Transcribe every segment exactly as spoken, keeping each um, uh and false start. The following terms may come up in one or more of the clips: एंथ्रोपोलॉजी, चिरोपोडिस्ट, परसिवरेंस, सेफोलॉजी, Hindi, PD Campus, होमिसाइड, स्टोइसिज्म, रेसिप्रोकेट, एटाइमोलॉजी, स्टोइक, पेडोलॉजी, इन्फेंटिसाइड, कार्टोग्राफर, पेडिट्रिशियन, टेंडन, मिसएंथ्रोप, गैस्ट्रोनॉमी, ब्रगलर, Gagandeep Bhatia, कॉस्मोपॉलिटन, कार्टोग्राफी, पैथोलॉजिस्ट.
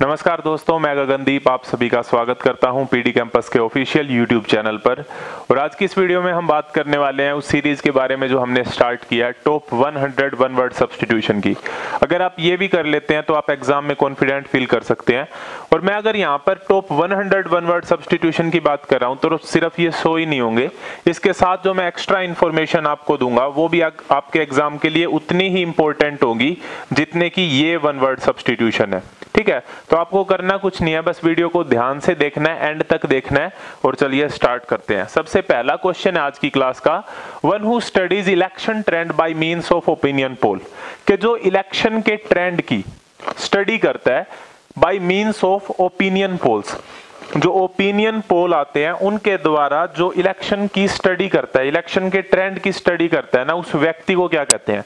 नमस्कार दोस्तों, मैं गगनदीप आप सभी का स्वागत करता हूं पीडी कैंपस के ऑफिशियल यूट्यूब चैनल पर। और आज की इस वीडियो में हम बात करने वाले हैं उस सीरीज के बारे में जो हमने स्टार्ट किया है टॉप सौ वन वर्ड सब्सटीट्यूशन की। अगर आप ये भी कर लेते हैं तो आप एग्जाम में कॉन्फिडेंट फील कर सकते हैं। और मैं अगर यहाँ पर टॉप सौ वर्ड सब्सटीट्यूशन की बात कर रहा हूँ तो सिर्फ ये सौ ही नहीं होंगे, इसके साथ जो मैं एक्स्ट्रा इन्फॉर्मेशन आपको दूंगा वो भी आपके एग्जाम के लिए उतनी ही इम्पोर्टेंट होगी जितने की ये वन वर्ड सब्सटीट्यूशन है। ठीक है, तो आपको करना कुछ नहीं है, बस वीडियो को ध्यान से देखना है, एंड तक देखना है। और चलिए स्टार्ट करते हैं। सबसे पहला क्वेश्चन है आज की क्लास का, one who studies election trend by means of opinion poll, कि जो इलेक्शन के ट्रेंड की स्टडी करता है by means of opinion polls, जो ओपिनियन पोल आते हैं उनके द्वारा जो इलेक्शन की स्टडी करता है, इलेक्शन के ट्रेंड की स्टडी करता है ना, उस व्यक्ति को क्या कहते हैं।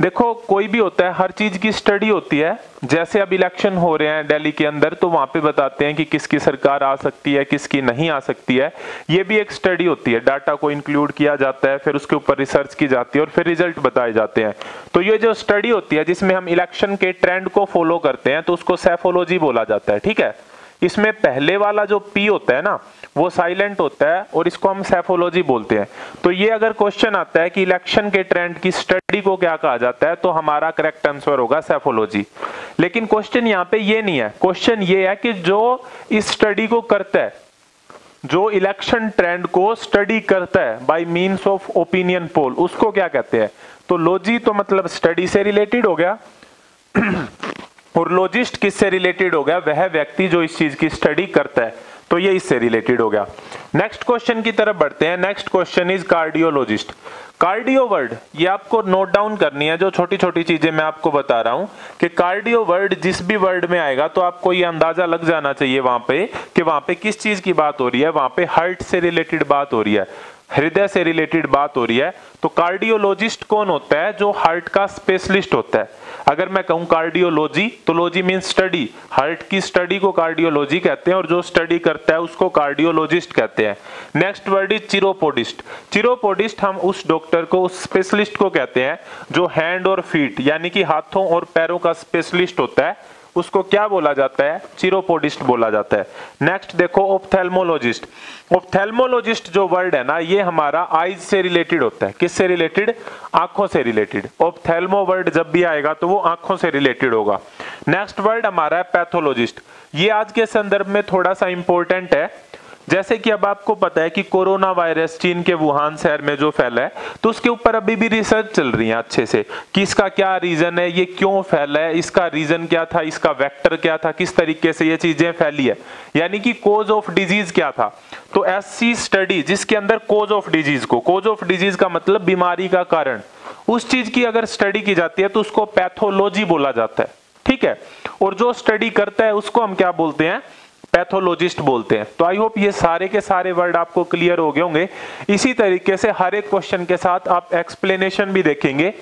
देखो, कोई भी होता है, हर चीज की स्टडी होती है। जैसे अब इलेक्शन हो रहे हैं दिल्ली के अंदर, तो वहां पे बताते हैं कि किसकी सरकार आ सकती है, किसकी नहीं आ सकती है। ये भी एक स्टडी होती है, डाटा को इंक्लूड किया जाता है, फिर उसके ऊपर रिसर्च की जाती है और फिर रिजल्ट बताए जाते हैं। तो ये जो स्टडी होती है जिसमें हम इलेक्शन के ट्रेंड को फॉलो करते हैं तो उसको सेफोलॉजी बोला जाता है। ठीक है, इसमें पहले वाला जो पी होता है ना वो साइलेंट होता है और इसको हम सेफोलॉजी बोलते हैं। तो ये अगर क्वेश्चन आता है कि इलेक्शन के ट्रेंड की स्टडी को क्या कहा जाता है तो हमारा करेक्ट आंसर होगा सेफोलॉजी। लेकिन क्वेश्चन यहाँ पे ये नहीं है, क्वेश्चन ये है कि जो इस स्टडी को करता है, जो इलेक्शन ट्रेंड को स्टडी करता है by means of opinion poll, उसको क्या कहते हैं। तो लॉजी तो मतलब स्टडी से रिलेटेड हो गया और लॉजिस्ट किससे रिलेटेड हो गया, वह व्यक्ति जो इस चीज की स्टडी करता है, तो ये इससे रिलेटेड हो गया। नेक्स्ट क्वेश्चन की तरफ बढ़ते हैं। Next question is cardiologist. Cardio word ये आपको नोट डाउन करनी है, जो छोटी छोटी चीजें मैं आपको बता रहा हूं कि कार्डियो वर्ड जिस भी वर्ड में आएगा तो आपको ये अंदाजा लग जाना चाहिए वहां पे कि वहां पे किस चीज की बात हो रही है। वहां पे हार्ट से रिलेटेड बात हो रही है, हृदय से रिलेटेड बात हो रही है। तो कार्डियोलॉजिस्ट कौन होता है, जो हार्ट का स्पेशलिस्ट होता है। अगर मैं कहूं कार्डियोलॉजी तो लॉजी मींस स्टडी, हार्ट की स्टडी को कार्डियोलॉजी कहते हैं और जो स्टडी करता है उसको कार्डियोलॉजिस्ट कहते हैं। Next word is चिरोपोडिस्ट। चिरोपोडिस्ट हम उस डॉक्टर को, उस स्पेशलिस्ट को कहते हैं जो हैंड और फीट यानी कि हाथों और पैरों का स्पेशलिस्ट होता है, उसको क्या बोला जाता है, चिरोपोडिस्ट बोला जाता है। नेक्स्ट देखो ऑप्थेल्मोलॉजिस्ट। ऑप्थेल्मोलॉजिस्ट जो वर्ड है ना ये हमारा आईज से रिलेटेड होता है, किससे रिलेटेड, आंखों से रिलेटेड। ऑप्थेल्मो वर्ड जब भी आएगा तो वो आंखों से रिलेटेड होगा। नेक्स्ट वर्ड हमारा है पैथोलॉजिस्ट। ये आज के संदर्भ में थोड़ा सा इंपॉर्टेंट है। जैसे कि अब आपको पता है कि कोरोना वायरस चीन के वुहान शहर में जो फैला है, तो उसके ऊपर अभी भी रिसर्च चल रही है अच्छे से कि इसका क्या रीजन है, ये क्यों फैला है, इसका रीजन क्या था, इसका वेक्टर क्या था, किस तरीके से ये चीजें फैली है, यानी कि कॉज ऑफ डिजीज क्या था। तो ऐसी स्टडी जिसके अंदर कॉज ऑफ डिजीज को, कॉज ऑफ डिजीज का मतलब बीमारी का कारण, उस चीज की अगर स्टडी की जाती है तो उसको पैथोलॉजी बोला जाता है। ठीक है, और जो स्टडी करता है उसको हम क्या बोलते हैं, पैथोलॉजिस्ट बोलते हैं। तो आई होप ये सारे के सारे वर्ड आपको क्लियर हो गए होंगे। इसी तरीके से हर एक क्वेश्चन के साथ आप एक्सप्लेनेशन भी देखेंगे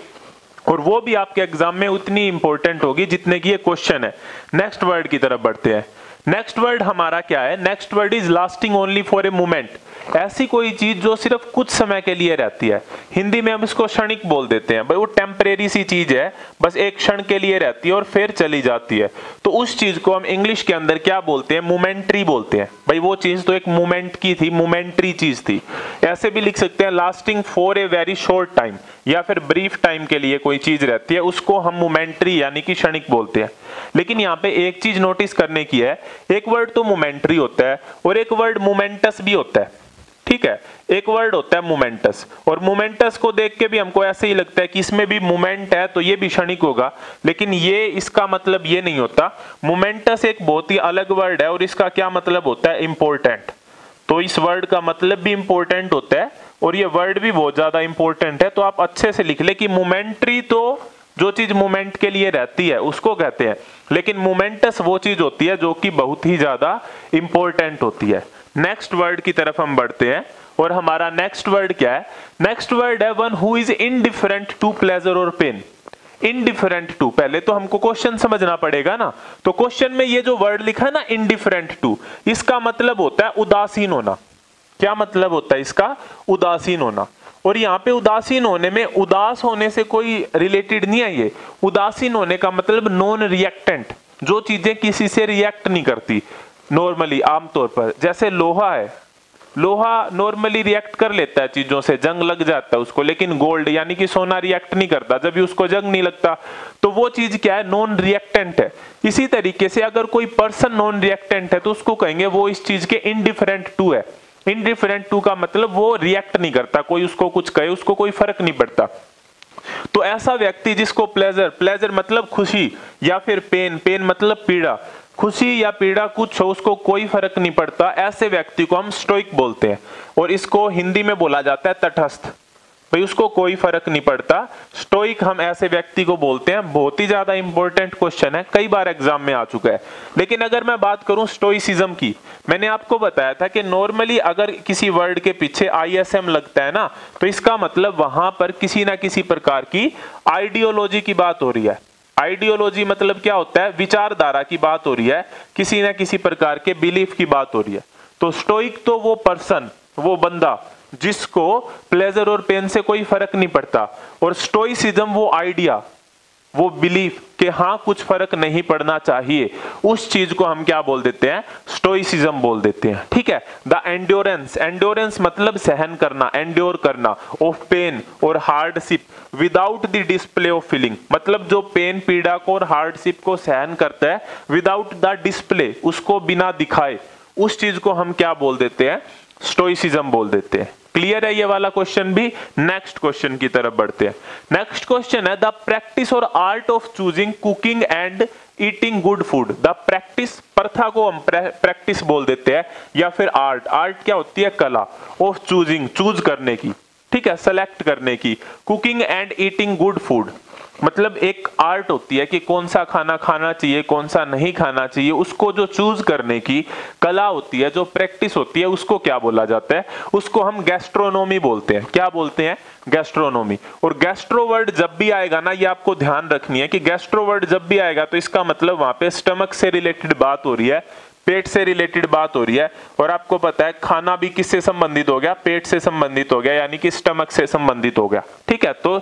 और वो भी आपके एग्जाम में उतनी इंपॉर्टेंट होगी जितने की ये क्वेश्चन है। नेक्स्ट वर्ड की तरफ बढ़ते हैं। नेक्स्ट वर्ड हमारा क्या है, next word is lasting only for a moment. ऐसी कोई चीज जो सिर्फ कुछ समय के लिए रहती है, हिंदी में हम इसको क्षणिक बोल देते हैं, भाई वो टेम्परेरी सी चीज है, बस एक क्षण के लिए रहती है और फिर चली जाती है। तो उस चीज को हम इंग्लिश के अंदर क्या बोलते हैं, मोमेंट्री बोलते हैं। भाई वो चीज तो एक मोमेंट की थी, मोमेंट्री चीज थी। ऐसे भी लिख सकते हैं lasting for a very short time, या फिर ब्रीफ टाइम के लिए कोई चीज रहती है, उसको हम मोमेंट्री यानी कि क्षणिक बोलते हैं। लेकिन यहाँ पे एक चीज नोटिस करने की है, एक वर्ड तो मोमेंट्री होता है और एक वर्ड मोमेंटस भी होता है। ठीक है, एक वर्ड होता है मोमेंटस, और मोमेंटस को देख के भी हमको ऐसे ही लगता है कि इसमें भी मोमेंट है तो ये भी क्षणिक होगा, लेकिन ये इसका मतलब ये नहीं होता। मोमेंटस एक बहुत ही अलग वर्ड है और इसका क्या मतलब होता है, इंपॉर्टेंट। तो इस वर्ड का मतलब भी इंपॉर्टेंट होता है और ये वर्ड भी बहुत ज्यादा इंपॉर्टेंट है। तो आप अच्छे से लिख ले कि मोमेंट्री तो जो चीज मोमेंट के लिए रहती है उसको कहते हैं, लेकिन मोमेंटस वो चीज होती है जो कि बहुत ही ज्यादा इंपॉर्टेंट होती है। नेक्स्ट वर्ड की तरफ हम बढ़ते हैं और हमारा नेक्स्ट वर्ड क्या है, नेक्स्ट वर्ड है one who is indifferent to pleasure और पेन। इनडिफरेंट टू, पहले तो हमको क्वेश्चन समझना पड़ेगा ना। तो क्वेश्चन में ये जो वर्ड लिखा है ना इनडिफरेंट टू, इसका मतलब होता है उदासीन होना। क्या मतलब होता है इसका, उदासीन होना। और यहाँ पे उदासीन होने में, उदास होने से कोई रिलेटेड नहीं है ये। उदासीन होने का मतलब नॉन रिएक्टेंट, जो चीजें किसी से रिएक्ट नहीं करती नॉर्मली आमतौर पर, जैसे लोहा है, लोहा नॉर्मली रिएक्ट कर लेता है चीजों से, जंग लग जाता है उसको, लेकिन गोल्ड यानी कि सोना रिएक्ट नहीं करता, जब भी उसको जंग नहीं लगता तो वो चीज क्या है, नॉन रिएक्टेंट है। इसी तरीके से अगर कोई पर्सन नॉन रिएक्टेंट है तो उसको कहेंगे वो इस चीज के इनडिफरेंट टू है। इनडिफरेंट टू का मतलब वो रिएक्ट नहीं करता, कोई उसको कुछ कहे उसको कोई फर्क नहीं पड़ता। तो ऐसा व्यक्ति जिसको प्लेजर, प्लेजर मतलब खुशी, या फिर पेन, पेन मतलब पीड़ा, खुशी या पीड़ा कुछ हो उसको कोई फर्क नहीं पड़ता, ऐसे व्यक्ति को हम स्टोइक बोलते हैं और इसको हिंदी में बोला जाता है तटस्थ। भाई उसको कोई फर्क नहीं पड़ता, स्टोइक हम ऐसे व्यक्ति को बोलते हैं। बहुत ही ज्यादा इंपॉर्टेंट क्वेश्चन है, कई बार एग्जाम में आ चुका है। लेकिन अगर मैं बात करूं स्टोइसिज्म की, मैंने आपको बताया था कि नॉर्मली अगर किसी वर्ड के पीछे आईएसएम लगता है ना तो इसका मतलब वहां पर किसी ना किसी प्रकार की आइडियोलॉजी की बात हो रही है। आइडियोलॉजी मतलब क्या होता है, विचारधारा की बात हो रही है, किसी ना किसी प्रकार के बिलीफ की बात हो रही है। तो स्टोइक तो वो पर्सन, वो बंदा जिसको प्लेजर और पेन से कोई फर्क नहीं पड़ता, और स्टोइसिज्म वो आइडिया, वो बिलीफ कि हाँ कुछ फर्क नहीं पड़ना चाहिए, उस चीज को हम क्या बोल देते हैं, स्टोइसिज्म बोल देते हैं। ठीक है। द एंड्योरेंस, एंड्योरेंस मतलब सहन करना, एंड्योर करना ऑफ पेन और hardship without the display of feeling, मतलब जो पेन पीड़ा को और हार्डशिप को सहन करता है विदाउट द डिस्प्ले, उसको बिना दिखाए, उस चीज को हम क्या बोल देते हैं, स्टोइसिज्म बोल देते हैं। क्लियर है ये वाला क्वेश्चन भी। नेक्स्ट क्वेश्चन की तरफ बढ़ते हैं। नेक्स्ट क्वेश्चन है द प्रैक्टिस और art of choosing cooking and eating good food. The practice, प्रथा को हम प्रैक्टिस बोल देते हैं, या फिर आर्ट, आर्ट क्या होती है, कला, ऑफ चूजिंग, चूज करने की, ठीक है, सेलेक्ट करने की, cooking and eating good food, मतलब एक आर्ट होती है कि कौन सा खाना खाना चाहिए कौन सा नहीं खाना चाहिए, उसको जो चूज करने की कला होती है, जो प्रैक्टिस होती है, उसको क्या बोला जाता है, उसको हम गैस्ट्रोनॉमी बोलते हैं। क्या बोलते हैं, गैस्ट्रोनॉमी। और गैस्ट्रो वर्ड जब भी आएगा ना, ये आपको ध्यान रखनी है कि गैस्ट्रो वर्ड जब भी आएगा तो इसका मतलब वहां पे स्टमक से रिलेटेड बात हो रही है, पेट से रिलेटेड बात हो रही है, और आपको पता है खाना भी किससे संबंधित हो गया, पेट से संबंधित हो गया, यानी कि स्टमक से संबंधित हो गया। ठीक है। तो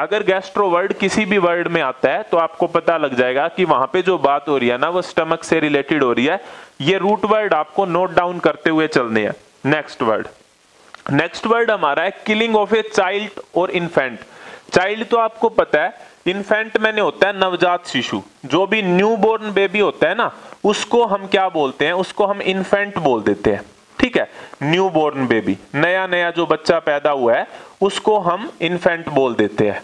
अगर गैस्ट्रो वर्ड किसी भी वर्ड में आता है तो आपको पता लग जाएगा कि वहां पे जो बात हो रही है ना वो स्टमक से रिलेटेड हो रही है। ये रूट वर्ड आपको नोट डाउन करते हुए चलने हैं। नेक्स्ट वर्ड, नेक्स्ट वर्ड हमारा है किलिंग ऑफ ए चाइल्ड और इन्फेंट। चाइल्ड तो आपको पता है, इन्फेंट मैंने होता है नवजात शिशु, जो भी न्यू बोर्न बेबी होता है ना उसको हम क्या बोलते हैं, उसको हम इन्फेंट बोल देते हैं। ठीक है। न्यू बोर्न बेबी, नया नया जो बच्चा पैदा हुआ है उसको हम इन्फेंट बोल देते हैं।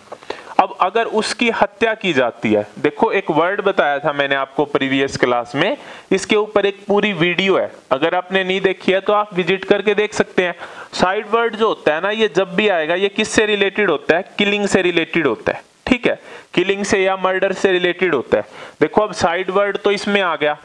अब अगर उसकी हत्या की जाती है, देखो एक वर्ड बताया था मैंने आपको प्रीवियस क्लास में, इसके ऊपर एक पूरी वीडियो है, अगर आपने नहीं देखी है तो आप विजिट करके देख सकते हैं। साइड वर्ड जो होता है ना ये जब भी आएगा ये किससे रिलेटेड होता है, किलिंग से रिलेटेड होता है। ठीक है। किलिंग से या मर्डर से रिलेटेड होता है। देखो अब साइड वर्ड तो इसमें आ गया,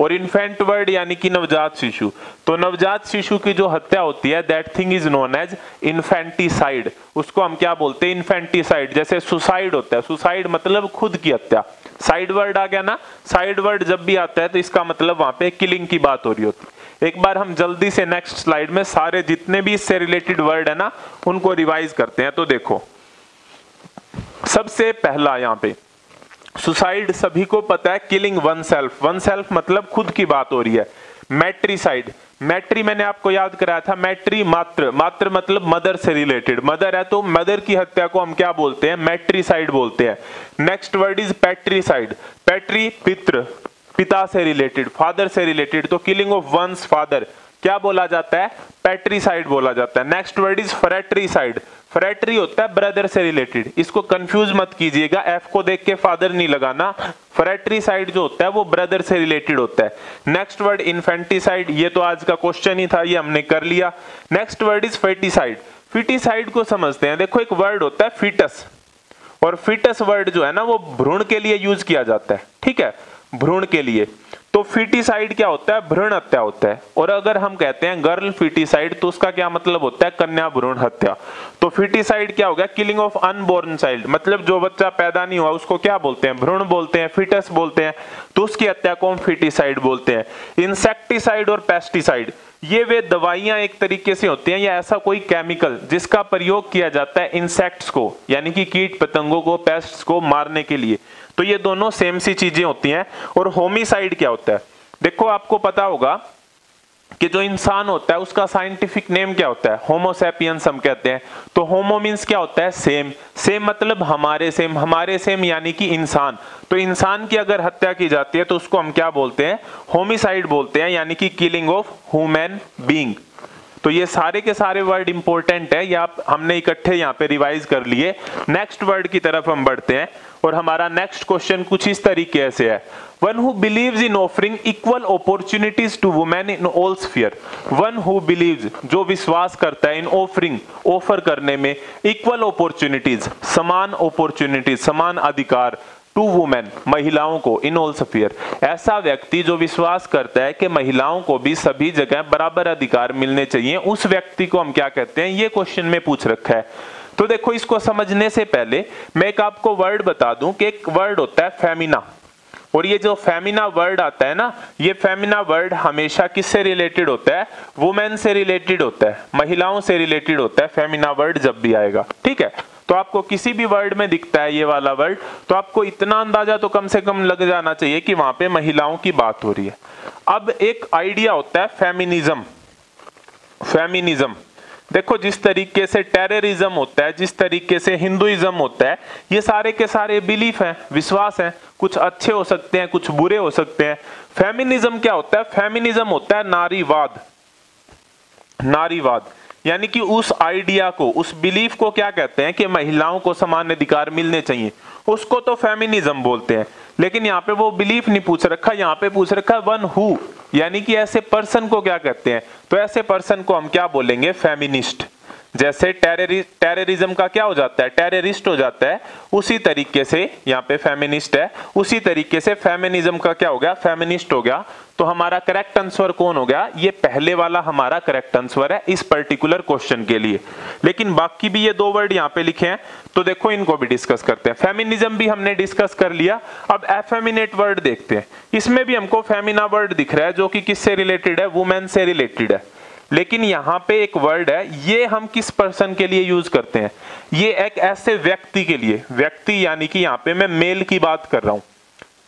और इन्फेंट वर्ड यानी कि नवजात शिशु, तो नवजात शिशु की जो हत्या होती है that thing is known as इन्फेंटिसाइड, उसको हम क्या बोलते हैं, इन्फेंटिसाइड। जैसे सुसाइड होता है, सुसाइड मतलब खुद की हत्या, साइड वर्ड आ गया ना, साइड वर्ड जब भी आता है तो इसका मतलब वहां पे किलिंग की बात हो रही होती है। एक बार हम जल्दी से नेक्स्ट स्लाइड में सारे जितने भी इससे रिलेटेड वर्ड है ना उनको रिवाइज करते हैं। तो देखो सबसे पहला यहाँ पे सुसाइड, सभी को पता है, killing oneself, oneself मतलब खुद की बात हो रही है। मैट्रीसाइड, मैट्री मैंने आपको याद कराया था, मैट्री मात्र, मात्र मतलब मदर से रिलेटेड, मदर है तो मदर की हत्या को हम क्या बोलते हैं, मैट्रीसाइड बोलते हैं। Next word is patricide, patri पित्र, पिता से रिलेटेड, फादर से रिलेटेड, तो किलिंग ऑफ वंस फादर क्या बोला जाता है, पैट्रीसाइड बोला जाता है। Next word is fratricide, fratri होता है ब्रदर से रिलेटेड, इसको कंफ्यूज मत कीजिएगा, एफ को देख के फादर नहीं लगाना, फ्रैट्रीसाइड जो होता है वो ब्रदर से रिलेटेड होता है। नेक्स्ट वर्ड इन्फेंटिसाइड, ये तो आज का क्वेश्चन ही था, ये हमने कर लिया। Next word is foeticide, foeticide को समझते हैं। देखो एक वर्ड होता है फीटस, और फीटस वर्ड जो है ना वो भ्रूण के लिए यूज किया जाता है। ठीक है, भ्रूण के लिए। तो फीटिसाइड क्या होता है, भ्रूण हत्या होता है, और अगर हम कहते हैं गर्ल फीटिसाइड तो उसका क्या मतलब होता है, कन्या भ्रूण हत्या। तो फीटिसाइड क्या होगा, किलिंग ऑफ अनबॉर्न चाइल्ड, मतलब जो बच्चा पैदा नहीं हुआ उसको क्या बोलते हैं, भ्रूण बोलते हैं, फीटस बोलते हैं, तो उसकी हत्या को हम फीटिसाइड बोलते हैं। इंसेक्टिसाइड और पेस्टिसाइड, ये वे दवाइयां एक तरीके से होती हैं, या ऐसा कोई केमिकल जिसका प्रयोग किया जाता है इंसेक्ट्स को, यानी कि कीट पतंगों को, पेस्ट्स को मारने के लिए। तो ये दोनों सेम सी चीजें होती हैं। और होमिसाइड क्या होता है? देखो आपको पता होगा कि जो इंसान होता है उसका साइंटिफिक नेम क्या होता है? होमो सैपियंस हम कहते हैं। तो होमो मीन्स क्या होता है? सेम। सेम मतलब हमारे सेम, हमारे सेम यानी कि इंसान। तो इंसान की अगर हत्या की जाती है तो उसको हम क्या बोलते हैं? होमिसाइड बोलते हैं, यानी कि किलिंग ऑफ ह्यूमन बीइंग। तो ये सारे के सारे वर्ड इंपॉर्टेंट है, या हमने इकट्ठे यहाँ पे रिवाइज कर लिए। नेक्स्ट वर्ड की तरफ हम बढ़ते हैं और हमारा नेक्स्ट क्वेश्चन कुछ इस तरीके से है। One who believes in offering equal opportunities to women in all sphere. One who believes, जो विश्वास करता है, in offering, offer करने में, equal opportunities, समान opportunities, समान अधिकार, टू वुमेन, महिलाओं को, इन ऑल स्फीयर, ऐसा व्यक्ति जो विश्वास करता है कि महिलाओं को भी सभी जगह बराबर अधिकार मिलने चाहिए, उस व्यक्ति को हम क्या कहते हैं? ये क्वेश्चन में पूछ रखा है। तो देखो, इसको समझने से पहले मैं एक आपको वर्ड बता दूं कि एक वर्ड होता है फेमिना, और ये जो फेमिना वर्ड आता है ना, ये फेमिना वर्ड हमेशा किससे रिलेटेड होता है? वुमेन से रिलेटेड होता है, महिलाओं से रिलेटेड होता है। फेमिना वर्ड जब भी आएगा, ठीक है, तो आपको किसी भी वर्ड में दिखता है ये वाला वर्ड, तो आपको इतना अंदाजा तो कम से कम लग जाना चाहिए कि वहां पे महिलाओं की बात हो रही है। अब एक आइडिया होता है फेमिनिज्म। फेमिनिज्म देखो, जिस तरीके से टेररिज्म होता है, जिस तरीके से हिंदुइज्म होता है, ये सारे के सारे बिलीफ हैं, विश्वास हैं, कुछ अच्छे हो सकते हैं, कुछ बुरे हो सकते हैं। फेमिनिज्म क्या होता है? फेमिनिज्म होता है नारीवाद। नारीवाद यानी कि उस आइडिया को, उस बिलीफ को क्या कहते हैं कि महिलाओं को समान अधिकार मिलने चाहिए, उसको तो फेमिनिज्म बोलते हैं। लेकिन यहाँ पे वो बिलीफ नहीं पूछ रखा, यहाँ पे पूछ रखा वन हु, यानी कि ऐसे पर्सन को क्या कहते हैं, तो ऐसे पर्सन को हम क्या बोलेंगे? फेमिनिस्ट। जैसे टेररिस्ट, टेररिज्म का क्या हो जाता है? टेररिस्ट हो जाता है, उसी तरीके से यहाँ पे फेमिनिस्ट है, उसी तरीके से फेमिनिज्म का क्या हो गया? फेमिनिस्ट हो गया। तो हमारा करेक्ट आंसर कौन हो गया? ये पहले वाला हमारा करेक्ट आंसर है इस पर्टिकुलर क्वेश्चन के लिए। लेकिन बाकी भी ये दो वर्ड यहाँ पे लिखे हैं, तो देखो इनको भी डिस्कस करते हैं। फेमिनिज्म भी हमने डिस्कस कर लिया, अब एफेमिनेट वर्ड देखते हैं। इसमें भी हमको फेमिना वर्ड दिख रहा है, जो कि किससे रिलेटेड है? वुमेन से रिलेटेड है। लेकिन यहाँ पे एक वर्ड है, ये हम किस पर्सन के लिए यूज करते हैं? ये एक ऐसे व्यक्ति के लिए, व्यक्ति यानी कि यहाँ पे मैं मेल की बात कर रहा हूँ,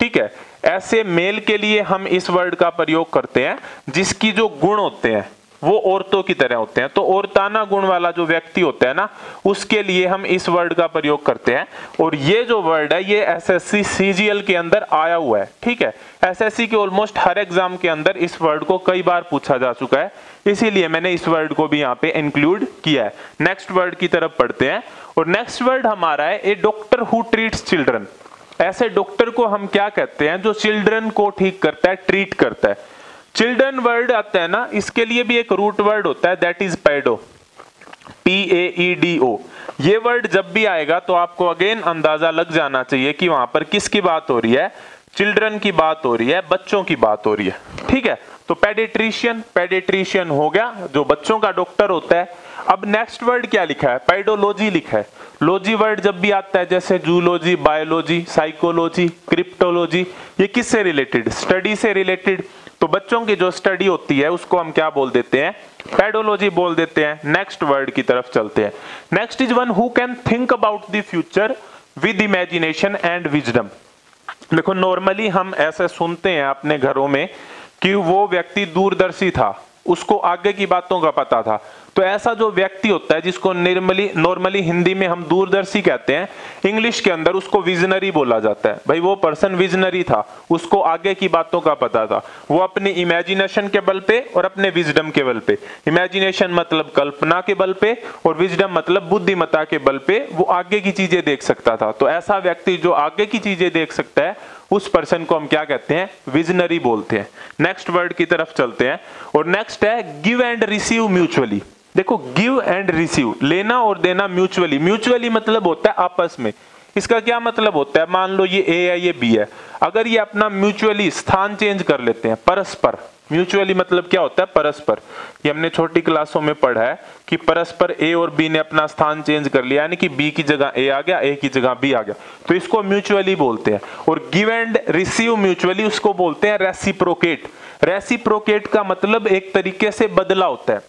ठीक है, ऐसे मेल के लिए हम इस वर्ड का प्रयोग करते हैं जिसकी जो गुण होते हैं वो औरतों की तरह होते हैं। तो औरताना गुण वाला जो व्यक्ति होता है ना, उसके लिए हम इस वर्ड का प्रयोग करते हैं। और ये जो वर्ड है ये एसएससी सीजीएल के अंदर आया हुआ है, ठीक है, एसएससी के ऑलमोस्ट हर एग्जाम के अंदर इस वर्ड को कई बार पूछा जा चुका है, इसीलिए मैंने इस वर्ड को भी यहाँ पे इंक्लूड किया है। नेक्स्ट वर्ड की तरफ पढ़ते हैं, और नेक्स्ट वर्ड हमारा है a doctor who treats children. ऐसे डॉक्टर को हम क्या कहते हैं? जो चिल्ड्रन को ठीक करता है, ट्रीट करता है। चिल्ड्रन वर्ड आता है ना, इसके लिए भी एक रूट वर्ड होता है, that is paedo, P A E D O. ये वर्ड जब भी आएगा तो आपको अगेन अंदाजा लग जाना चाहिए कि वहां पर किसकी बात हो रही है? चिल्ड्रन की बात हो रही है, बच्चों की बात हो रही है, ठीक है। तो पेडिट्रिशियन, पेडिट्रिशियन हो गया जो बच्चों का डॉक्टर होता है। अब नेक्स्ट वर्ड क्या लिखा है? पेडोलॉजी लिखा है। लॉजी वर्ड जब भी आता है, जैसे जूलॉजी, बायोलॉजी, साइकोलॉजी, क्रिप्टोलॉजी, ये किससे रिलेटेड? स्टडी से रिलेटेड। तो बच्चों की जो स्टडी होती है उसको हम क्या बोल देते हैं? पेडोलॉजी बोल देते हैं। नेक्स्ट वर्ड की तरफ चलते हैं। Next is one who can think about the future with imagination and wisdom. देखो नॉर्मली हम ऐसे सुनते हैं अपने घरों में कि वो व्यक्ति दूरदर्शी था, उसको आगे की बातों का पता था। तो ऐसा जो व्यक्ति होता है जिसको नॉर्मली नॉर्मली हिंदी में हम दूरदर्शी कहते हैं, इंग्लिश के अंदर उसको विजनरी बोला जाता है। भाई वो पर्सन विजनरी था, उसको आगे की बातों का पता था, वो अपने इमेजिनेशन के बल पे और अपने विजडम के बल पे, इमेजिनेशन मतलब कल्पना के बल पे और विजडम मतलब बुद्धिमत्ता के बल पे, वो आगे की चीजें देख सकता था। तो ऐसा व्यक्ति जो आगे की चीजें देख सकता है उस पर्सन को हम क्या कहते हैं? विजनरी बोलते हैं। नेक्स्ट वर्ड की तरफ चलते हैं, और नेक्स्ट है गिव एंड रिसीव म्यूचुअली। देखो गिव एंड रिसीव, लेना और देना म्यूचुअली। म्यूचुअली मतलब होता है आपस में। इसका क्या मतलब होता है? मान लो ये ए है, ये बी है, अगर ये अपना म्यूचुअली स्थान चेंज कर लेते हैं, परस्पर। म्यूचुअली मतलब क्या होता है? परस्पर। ये हमने छोटी क्लासों में पढ़ा है कि परस्पर ए और बी ने अपना स्थान चेंज कर लिया, यानी कि बी की जगह ए आ गया, ए की जगह बी आ गया, तो इसको म्यूचुअली बोलते हैं। और गिव एंड रिसीव म्यूचुअली उसको बोलते हैं रेसिप्रोकेट। रेसिप्रोकेट का मतलब एक तरीके से बदला होता है।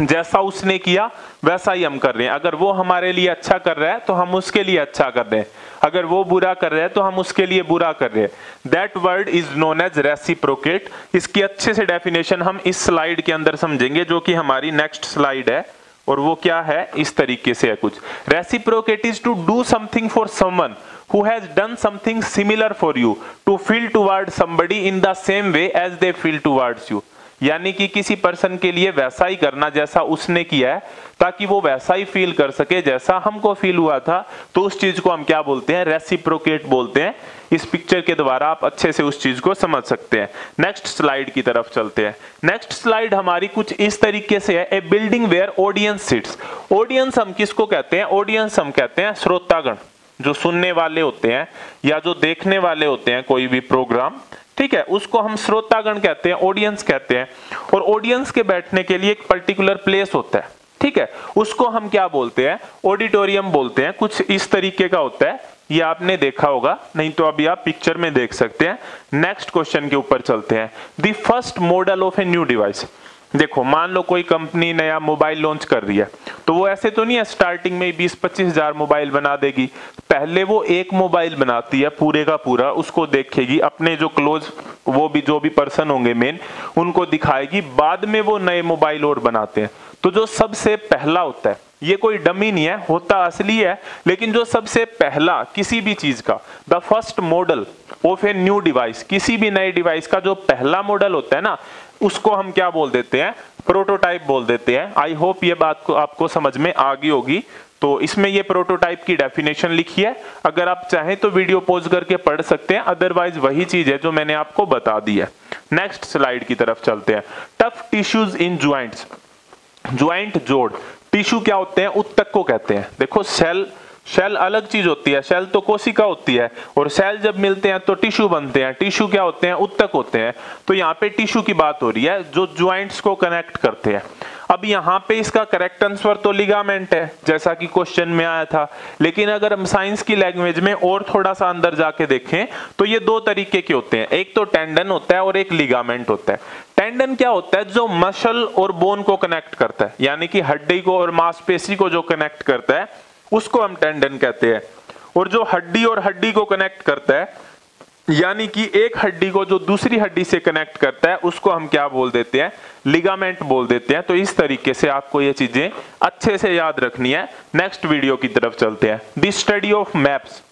जैसा उसने किया वैसा ही हम कर रहे हैं। अगर वो हमारे लिए अच्छा कर रहा है तो हम उसके लिए अच्छा कर रहे हैं, अगर वो बुरा कर रहा है तो हम उसके लिए बुरा कर रहे हैं। That word is known as रेसिप्रोकेट। इसकी अच्छे से डेफिनेशन हम इस स्लाइड के अंदर समझेंगे जो कि हमारी नेक्स्ट स्लाइड है, और वो क्या है, इस तरीके से है कुछ। रेसिप्रोकेट is to do something for someone who has done something similar for you, to feel towards somebody in the same way as they feel towards you। यानी कि किसी पर्सन के लिए वैसा ही करना जैसा उसने किया है, ताकि वो वैसा ही फील कर सके जैसा हमको फील हुआ था, तो उस चीज को हम क्या बोलते हैं, रेसिप्रोकेट बोलते हैं। इस पिक्चर के द्वारा आप अच्छे से उस चीज को समझ सकते हैं। नेक्स्ट स्लाइड की तरफ चलते हैं। नेक्स्ट स्लाइड हमारी कुछ इस तरीके से है, a building where audience sits. Audience हम किसको कहते हैं, ऑडियंस हम कहते हैं श्रोतागण, जो सुनने वाले होते हैं या जो देखने वाले होते हैं कोई भी प्रोग्राम, ठीक है, उसको हम श्रोतागण कहते हैं, ऑडियंस कहते हैं। और ऑडियंस के बैठने के लिए एक पर्टिकुलर प्लेस होता है, ठीक है, उसको हम क्या बोलते हैं, ऑडिटोरियम बोलते हैं। कुछ इस तरीके का होता है, ये आपने देखा होगा, नहीं तो अभी आप पिक्चर में देख सकते हैं। नेक्स्ट क्वेश्चन के ऊपर चलते हैं, the first model of a new device. देखो मान लो कोई कंपनी नया मोबाइल लॉन्च कर रही है, तो वो ऐसे तो नहीं है स्टार्टिंग में बीस पच्चीस हजार मोबाइल बना देगी। पहले वो एक मोबाइल बनाती है पूरे का पूरा, उसको देखेगी, अपने जो क्लोज वो भी जो भी पर्सन होंगे मेन उनको दिखाएगी, बाद में वो नए मोबाइल और बनाते हैं। तो जो सबसे पहला होता है, ये कोई डमी नहीं है, होता असली है, लेकिन जो सबसे पहला किसी भी चीज का, the first model of a new device, किसी भी नए डिवाइस का जो पहला मॉडल होता है ना, उसको हम क्या बोल देते हैं, प्रोटोटाइप बोल देते हैं। आई होप ये बात को आपको समझ में आ गई होगी। तो इसमें ये प्रोटोटाइप की डेफिनेशन लिखी है, अगर आप चाहें तो वीडियो पॉज करके पढ़ सकते हैं, अदरवाइज वही चीज है जो मैंने आपको बता दी है। नेक्स्ट स्लाइड की तरफ चलते हैं, tough tissues in joints. Joint जोड़ टिश्यू क्या होते हैं, उत्तक को कहते हैं। देखो सेल शेल अलग चीज होती है, शेल तो कोशिका होती है, और शेल जब मिलते हैं तो टिश्यू बनते हैं। टिश्यू क्या होते हैं, उत्तक होते हैं। तो यहाँ पे टिश्यू की बात हो रही है जो ज्वाइंट्स को कनेक्ट करते हैं। अब यहाँ पे इसका करेक्ट आंसर तो लिगामेंट है, जैसा कि क्वेश्चन में आया था, लेकिन अगर हम साइंस की लैंग्वेज में और थोड़ा सा अंदर जाके देखें तो ये दो तरीके के होते हैं, एक तो टेंडन होता है और एक लिगामेंट होता है। टेंडन क्या होता है, जो मसल और बोन को कनेक्ट करता है, यानी कि हड्डी को और मांसपेशी को जो कनेक्ट करता है उसको हम टेंडन कहते हैं। और जो हड्डी और हड्डी को कनेक्ट करता है, यानी कि एक हड्डी को जो दूसरी हड्डी से कनेक्ट करता है, उसको हम क्या बोल देते हैं, लिगामेंट बोल देते हैं। तो इस तरीके से आपको ये चीजें अच्छे से याद रखनी है। नेक्स्ट वीडियो की तरफ चलते हैं, the study of maps.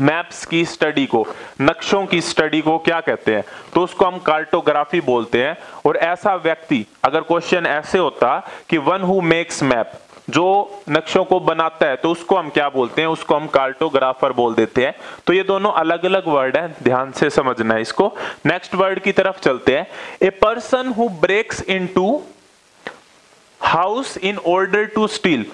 Maps की स्टडी को, नक्शों की स्टडी को क्या कहते हैं, तो उसको हम कार्टोग्राफी बोलते हैं। और ऐसा व्यक्ति, अगर क्वेश्चन ऐसे होता कि वन हु मेक्स मैप, जो नक्शों को बनाता है, तो उसको हम क्या बोलते हैं, उसको हम कार्टोग्राफर बोल देते हैं। तो ये दोनों अलग अलग वर्ड हैं, ध्यान से समझना है इसको। नेक्स्ट वर्ड की तरफ चलते हैं, a person who breaks into house in order to steal.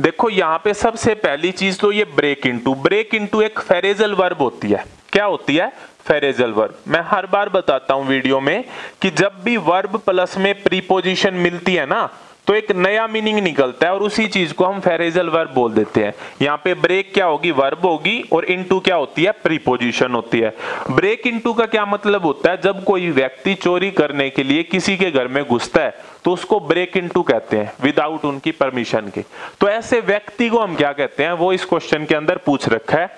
देखो यहाँ पे सबसे पहली चीज तो ये ब्रेक इनटू, ब्रेक इनटू एक फेरेजल वर्ब होती है। क्या होती है, फेरेजल वर्ब। मैं हर बार बताता हूँ वीडियो में कि जब भी वर्ब प्लस में प्रीपोजिशन मिलती है ना, तो एक नया मीनिंग निकलता है, और उसी चीज को हम फेरेजल वर्ब बोल देते हैं। यहाँ पे ब्रेक क्या होगी, वर्ब होगी, और इनटू क्या होती है, प्रीपोजिशन होती है। ब्रेक इनटू का क्या मतलब होता है, जब कोई व्यक्ति चोरी करने के लिए किसी के घर में घुसता है तो उसको ब्रेक इनटू कहते हैं, विदाउट उनकी परमिशन के। तो ऐसे व्यक्ति को हम क्या कहते हैं, वो इस क्वेश्चन के अंदर पूछ रखा है,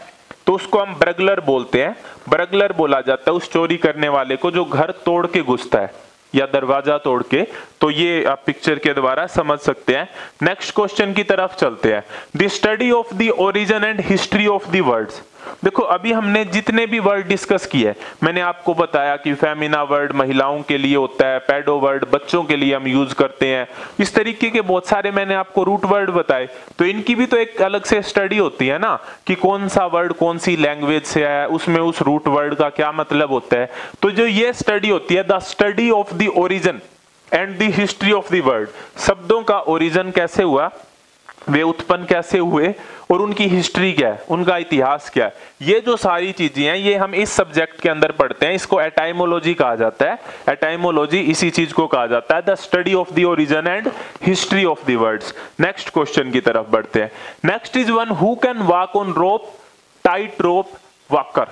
तो उसको हम ब्रगलर बोलते हैं। ब्रगलर बोला जाता है उस चोरी करने वाले को जो घर तोड़ के घुसता है या दरवाजा तोड़ के। तो ये आप पिक्चर के द्वारा समझ सकते हैं। नेक्स्ट क्वेश्चन की तरफ चलते हैं, the study of the origin and history of the words. देखो अभी हमने जितने भी वर्ड डिस्कस किए, मैंने आपको बताया कि फेमिना वर्ड महिलाओं के लिए होता है, पेडो वर्ड बच्चों के लिए हम यूज करते हैं, इस तरीके के बहुत सारे मैंने आपको रूट वर्ड बताए। तो इनकी भी तो एक अलग से स्टडी होती है ना, कि कौन सा वर्ड कौन सी लैंग्वेज से है, उसमें उस रूट वर्ड का क्या मतलब होता है। तो जो ये स्टडी होती है, the study of the origin and the history of the word. शब्दों का ओरिजिन कैसे हुआ, वे उत्पन्न कैसे हुए, और उनकी हिस्ट्री क्या है, उनका इतिहास क्या है, ये जो सारी चीजें हैं ये हम इस सब्जेक्ट के अंदर पढ़ते हैं। इसको एटाइमोलॉजी कहा जाता है, एटाइमोलॉजी इसी चीज को कहा जाता है, the study of the origin and history of the words. Next question की तरफ बढ़ते हैं। Next is one who can walk on rope, tight rope walker.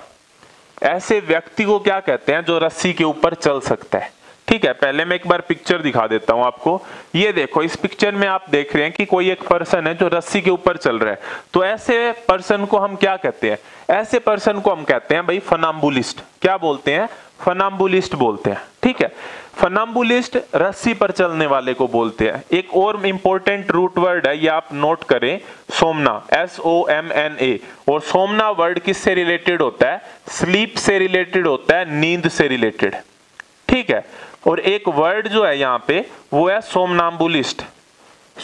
ऐसे व्यक्ति को क्या कहते हैं जो रस्सी के ऊपर चल सकता है, ठीक है, पहले मैं एक बार पिक्चर दिखा देता हूं आपको। ये देखो, इस पिक्चर में आप देख रहे हैं कि कोई एक पर्सन है जो रस्सी के ऊपर चल रहा है। तो ऐसे पर्सन को हम क्या कहते हैं? ऐसे पर्सन को हम कहते हैं भाई फनाम्बुलिस्ट। क्या बोलते हैं? फनाम्बुलिस्ट बोलते हैं। ठीक है, फनाम्बुलिस्ट रस्सी पर चलने वाले को बोलते हैं। एक और इंपॉर्टेंट रूट वर्ड है, ये आप नोट करें, somna, S O M N A. और सोमना वर्ड किससे रिलेटेड होता है? स्लीप से रिलेटेड होता है, नींद से रिलेटेड। ठीक है, और एक वर्ड जो है यहाँ पे वो है सोमनाम्बुलिस्ट,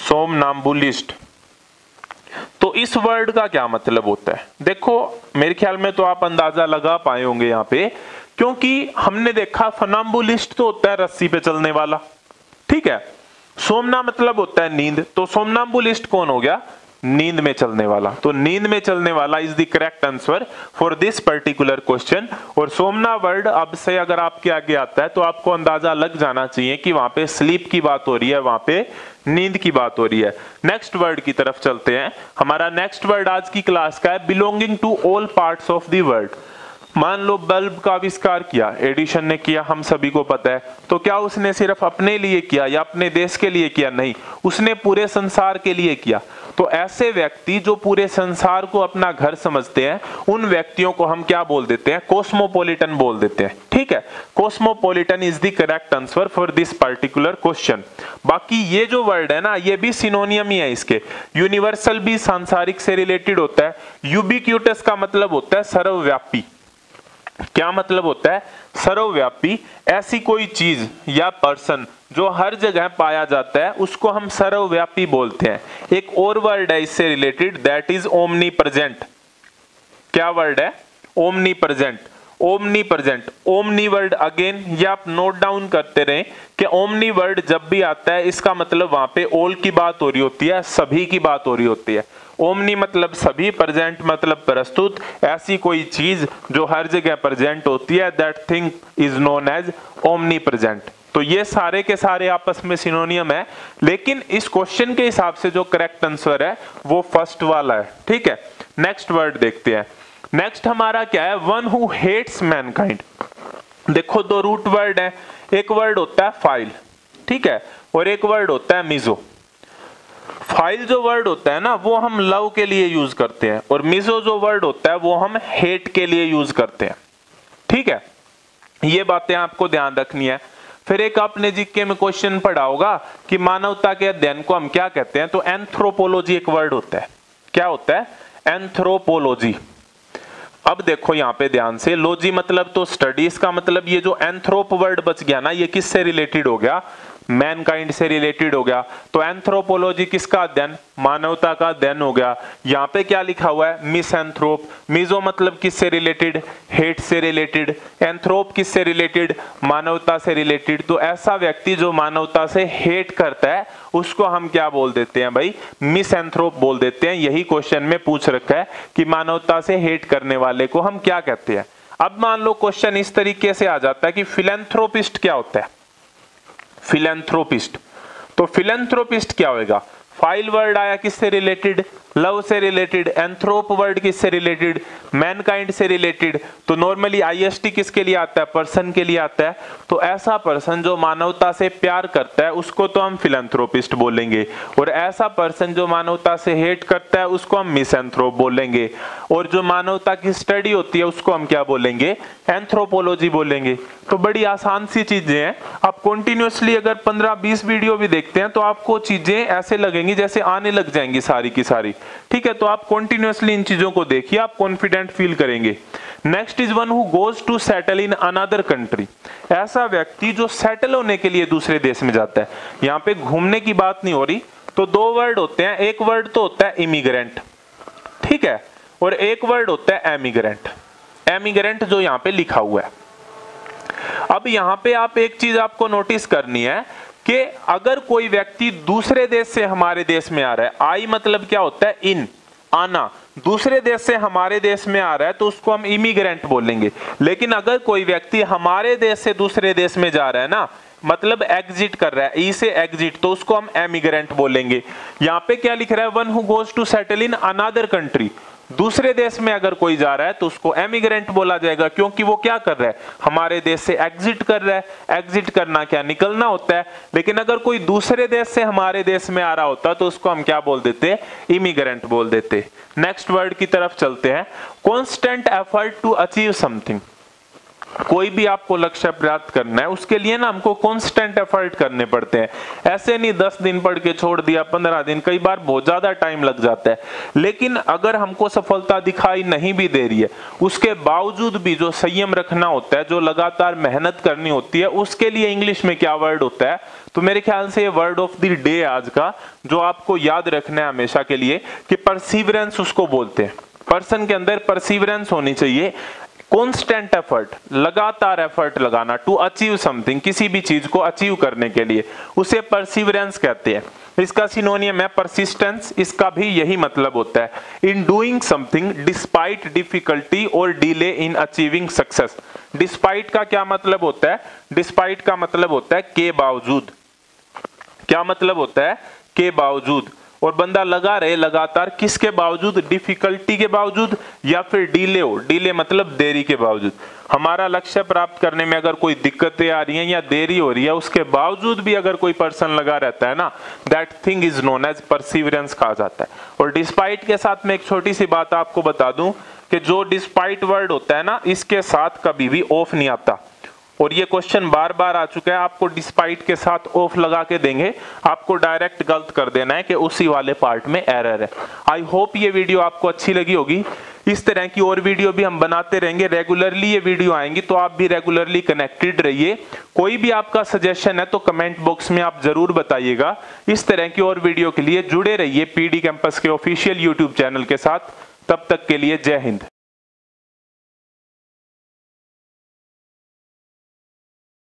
सोमनाम्बुलिस्ट। तो इस वर्ड का क्या मतलब होता है? देखो, मेरे ख्याल में तो आप अंदाजा लगा पाए होंगे यहाँ पे, क्योंकि हमने देखा फनाम्बुलिस्ट तो होता है रस्सी पे चलने वाला, ठीक है, सोमना मतलब होता है नींद, तो सोमनाम्बुलिस्ट कौन हो गया? नींद में चलने वाला। तो नींद में चलने वाला is the correct answer for this particular question. और सोमना वर्ड अब से अगर आपके आगे आता है तो आपको अंदाजा लग जाना चाहिए कि वहां पे स्लीप की बात हो रही है, वहां पे नींद की बात हो रही है। नेक्स्ट वर्ड की तरफ चलते हैं। हमारा नेक्स्ट वर्ड आज की क्लास का है belonging to all parts of the world. मान लो बल्ब का आविष्कार किया एडिसन ने, किया हम सभी को पता है। तो क्या उसने सिर्फ अपने लिए किया या अपने देश के लिए किया? नहीं, उसने पूरे संसार के लिए किया। तो ऐसे व्यक्ति जो पूरे संसार को अपना घर समझते हैं, उन व्यक्तियों को हम क्या बोल देते हैं? कॉस्मोपॉलिटन बोल देते हैं। ठीक है, कॉस्मोपॉलिटन is the correct answer for this particular question. बाकी ये जो वर्ड है ना, ये भी सिनोनियम ही है इसके। यूनिवर्सल भी सांसारिक से रिलेटेड होता है। यूबिक्यूटस का मतलब होता है सर्वव्यापी। क्या मतलब होता है? सर्वव्यापी। ऐसी कोई चीज या पर्सन जो हर जगह पाया जाता है उसको हम सर्वव्यापी बोलते हैं। एक और वर्ड है इससे related, that is omnipresent. क्या वर्ड है? Omnipresent. Omnipresent, omni word again ये आप नोट डाउन करते रहें कि ओमनी वर्ड जब भी आता है इसका मतलब वहां पे ऑल की बात हो रही होती है, सभी की बात हो रही होती है। ओमनी मतलब सभी, प्रेजेंट मतलब प्रस्तुत। ऐसी कोई चीज जो हर जगह प्रेजेंट होती है, that thing is known as omnipresent. तो ये सारे के सारे आपस में सिनोनियम है, लेकिन इस क्वेश्चन के हिसाब से जो करेक्ट आंसर है वो फर्स्ट वाला है। ठीक है, नेक्स्ट वर्ड देखते हैं। नेक्स्ट हमारा क्या है? One who hates mankind. देखो, दो रूट वर्ड है, एक वर्ड होता है फाइल, ठीक है, और एक वर्ड होता है मिजो। फाइल जो वर्ड होता है ना, वो हम लव के लिए यूज करते हैं, और मिजो जो वर्ड होता है वो हम हेट के लिए यूज करते हैं। ठीक है, ये बातें आपको ध्यान रखनी है। फिर एक आपने जीके में क्वेश्चन पढ़ा होगा कि मानवता के अध्ययन को हम क्या कहते हैं, तो एंथ्रोपोलॉजी एक वर्ड होता है। क्या होता है? एंथ्रोपोलॉजी। अब देखो यहाँ पे ध्यान से, लॉजी मतलब तो स्टडीज का मतलब, ये जो एंथ्रोप वर्ड बच गया ना, ये किससे रिलेटेड हो गया? मैनकाइंड से रिलेटेड हो गया। तो एंथ्रोपोलॉजी किसका अध्ययन? मानवता का अध्ययन हो गया। यहाँ पे क्या लिखा हुआ है? मिसएंथ्रोप। मिजो मतलब किससे रिलेटेड? हेट से रिलेटेड। एंथ्रोप किससे रिलेटेड? मानवता से रिलेटेड। तो ऐसा व्यक्ति जो मानवता से हेट करता है उसको हम क्या बोल देते हैं भाई? मिसएंथ्रोप बोल देते हैं। यही क्वेश्चन में पूछ रखा है कि मानवता से हेट करने वाले को हम क्या कहते हैं। अब मान लो क्वेश्चन इस तरीके से आ जाता है कि फिलैंथ्रोपिस्ट क्या होता है? फिलैंथ्रोपिस्ट। तो फिलैंथ्रोपिस्ट क्या होगा? फाइल वर्ड आया किससे रिलेटेड? लव से रिलेटेड। एंथ्रोप वर्ड किससे रिलेटेड? मैनकाइंड से रिलेटेड। तो नॉर्मली आईएसटी किसके लिए आता है? पर्सन के लिए आता है। तो ऐसा पर्सन जो मानवता से प्यार करता है उसको तो हम फिलैंथ्रोपिस्ट बोलेंगे, और ऐसा पर्सन जो मानवता से हेट करता है उसको हम मिसएंथ्रोप बोलेंगे, और जो मानवता की स्टडी होती है उसको हम क्या बोलेंगे? एंथ्रोपोलॉजी बोलेंगे। तो बड़ी आसान सी चीजें हैं। आप कंटिन्यूसली अगर पंद्रह बीस वीडियो भी देखते हैं तो आपको चीजें ऐसे लगेंगी जैसे आने लग जाएंगी सारी की सारी। ठीक है, तो आप कंटिन्यूअसली इन चीजों को देखिए, आप कॉन्फिडेंट फील करेंगे। Next is one who goes to settle in another country. ऐसा व्यक्ति जो सेटल होने के लिए दूसरे देश में जाता है। यहाँ पे घूमने की बात नहीं हो रही। तो दो वर्ड होते हैं, एक वर्ड तो होता है इमिग्रेंट, ठीक है, और एक वर्ड होता है एमिग्रेंट। एमिग्रेंट जो यहाँ पे लिखा हुआ है, अब यहाँ पे आप एक चीज आपको नोटिस करनी है कि अगर कोई व्यक्ति दूसरे देश से हमारे देश में आ रहा है, आई मतलब क्या होता है? इन, आना। दूसरे देश से हमारे देश में आ रहा है तो उसको हम इमिग्रेंट बोलेंगे। लेकिन अगर कोई व्यक्ति हमारे देश से दूसरे देश में जा रहा है ना, मतलब एग्जिट कर रहा है, ई से एग्जिट, तो उसको हम एमिग्रेंट बोलेंगे। यहाँ पे क्या लिख रहा है? One who goes to settle in another country. दूसरे देश में अगर कोई जा रहा है तो उसको एमिग्रेंट बोला जाएगा, क्योंकि वो क्या कर रहा है, हमारे देश से एग्जिट कर रहा है। एग्जिट करना क्या, निकलना होता है। लेकिन अगर कोई दूसरे देश से हमारे देश में आ रहा होता तो उसको हम क्या बोल देते, इमिग्रेंट बोल देते। नेक्स्ट वर्ड की तरफ चलते हैं, constant effort to achieve something. कोई भी आपको लक्ष्य प्राप्त करना है उसके लिए ना हमको कॉन्स्टेंट एफर्ट करने पड़ते हैं। ऐसे नहीं दस दिन पढ़ के छोड़ दिया, पंद्रह दिन, कई बार बहुत ज्यादा टाइम लग जाता है। लेकिन अगर हमको सफलता दिखाई नहीं भी दे रही है उसके बावजूद भी जो संयम रखना होता है, जो लगातार मेहनत करनी होती है, उसके लिए इंग्लिश में क्या वर्ड होता है। तो मेरे ख्याल से ये वर्ड ऑफ द डे आज का जो आपको याद रखना है हमेशा के लिए कि परसिवरेंस उसको बोलते हैं। पर्सन के अंदर परसिवरेंस होनी चाहिए, कॉन्स्टेंट एफर्ट, लगातार एफर्ट लगाना टू अचीव समथिंग, किसी भी चीज को अचीव करने के लिए, उसे परसिवरेंस कहते हैं। इसका सिनोनियम है परसिस्टेंस, इसका भी यही मतलब होता है। In doing something despite difficulty और delay in achieving success. Despite का क्या मतलब होता है, डिस्पाइट का मतलब होता है के बावजूद। क्या मतलब होता है, के बावजूद। और बंदा लगा रहे लगातार, किसके बावजूद, डिफिकल्टी के बावजूद या फिर डिले हो, डिले मतलब देरी के बावजूद। हमारा लक्ष्य प्राप्त करने में अगर कोई दिक्कतें आ रही हैं या देरी हो रही है उसके बावजूद भी अगर कोई पर्सन लगा रहता है ना, that thing is known as परसिवरेंस कहा जाता है। और डिस्पाइट के साथ में एक छोटी सी बात आपको बता दूं कि जो डिस्पाइट वर्ड होता है ना, इसके साथ कभी भी ऑफ नहीं आता। और ये क्वेश्चन बार बार आ चुका है, आपको डिस्पाइट के साथ ऑफ लगा के देंगे, आपको डायरेक्ट गलत कर देना है कि उसी वाले पार्ट में एरर है। आई होप ये वीडियो आपको अच्छी लगी होगी। इस तरह की और वीडियो भी हम बनाते रहेंगे, रेगुलरली ये वीडियो आएंगी, तो आप भी रेगुलरली कनेक्टेड रहिए। कोई भी आपका सजेशन है तो कमेंट बॉक्स में आप जरूर बताइएगा। इस तरह की और वीडियो के लिए जुड़े रहिए पीडी कैंपस के ऑफिशियल यूट्यूब चैनल के साथ। तब तक के लिए जय हिंद।